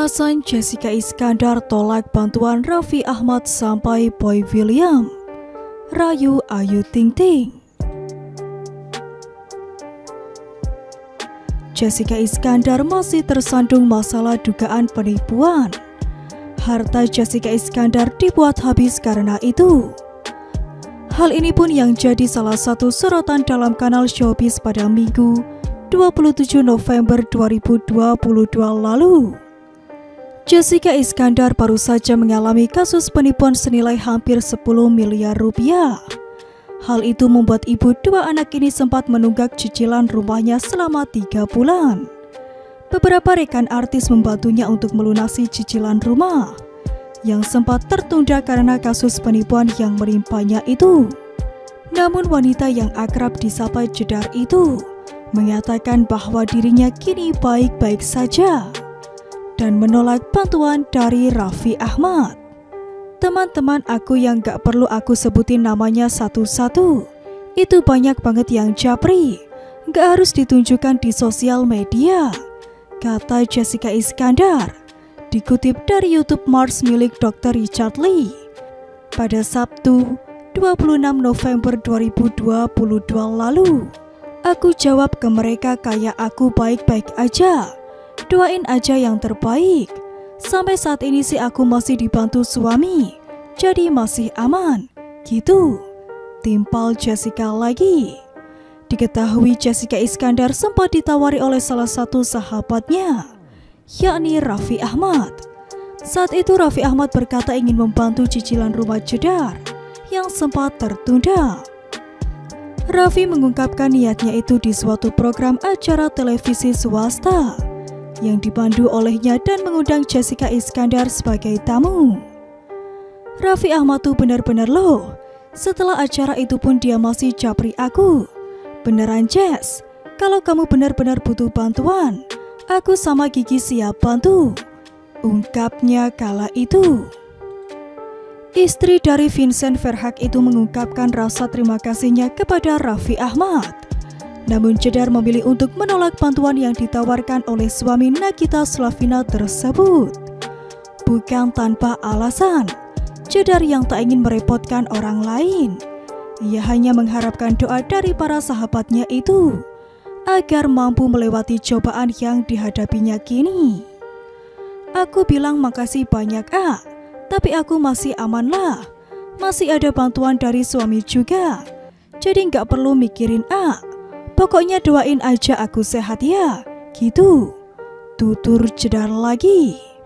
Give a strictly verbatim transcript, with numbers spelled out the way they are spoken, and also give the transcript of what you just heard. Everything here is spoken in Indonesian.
alasan Jessica Iskandar tolak bantuan Raffi Ahmad sampai Boy William rayu Ayu Ting Ting. Jessica Iskandar masih tersandung masalah dugaan penipuan. Harta Jessica Iskandar dibuat habis karena itu. Hal ini pun yang jadi salah satu sorotan dalam kanal Shopee pada Minggu dua puluh tujuh November dua ribu dua puluh dua lalu. Jessica Iskandar baru saja mengalami kasus penipuan senilai hampir sepuluh miliar rupiah. Hal itu membuat ibu dua anak ini sempat menunggak cicilan rumahnya selama tiga bulan. Beberapa rekan artis membantunya untuk melunasi cicilan rumah yang sempat tertunda karena kasus penipuan yang menimpanya itu. Namun wanita yang akrab disapa Jedar itu mengatakan bahwa dirinya kini baik-baik saja dan menolak bantuan dari Raffi Ahmad. Teman-teman aku yang gak perlu aku sebutin namanya satu-satu, itu banyak banget yang japri, gak harus ditunjukkan di sosial media, kata Jessica Iskandar, dikutip dari YouTube Mars milik dokter Richard Lee, pada Sabtu dua puluh enam November dua ribu dua puluh dua lalu. Aku jawab ke mereka kayak aku baik-baik aja, doain aja yang terbaik. Sampai saat ini sih aku masih dibantu suami, jadi masih aman, gitu, timpal Jessica lagi. Diketahui Jessica Iskandar sempat ditawari oleh salah satu sahabatnya, yakni Raffi Ahmad. Saat itu Raffi Ahmad berkata ingin membantu cicilan rumah Jedar yang sempat tertunda. Raffi mengungkapkan niatnya itu di suatu program acara televisi swasta yang dipandu olehnya dan mengundang Jessica Iskandar sebagai tamu. Raffi Ahmad tuh benar-benar loh, setelah acara itu pun dia masih japri aku. Beneran Jess, kalau kamu benar-benar butuh bantuan, aku sama Gigi siap bantu, ungkapnya kala itu. Istri dari Vincent Verhak itu mengungkapkan rasa terima kasihnya kepada Raffi Ahmad. Namun Jedar memilih untuk menolak bantuan yang ditawarkan oleh suami Nagita Slavina tersebut. Bukan tanpa alasan, Jedar yang tak ingin merepotkan orang lain. Ia hanya mengharapkan doa dari para sahabatnya itu, agar mampu melewati cobaan yang dihadapinya kini. Aku bilang makasih banyak ah, tapi aku masih aman lah. Masih ada bantuan dari suami juga, jadi nggak perlu mikirin ah. Pokoknya doain aja aku sehat ya, gitu, tutur Jedar lagi.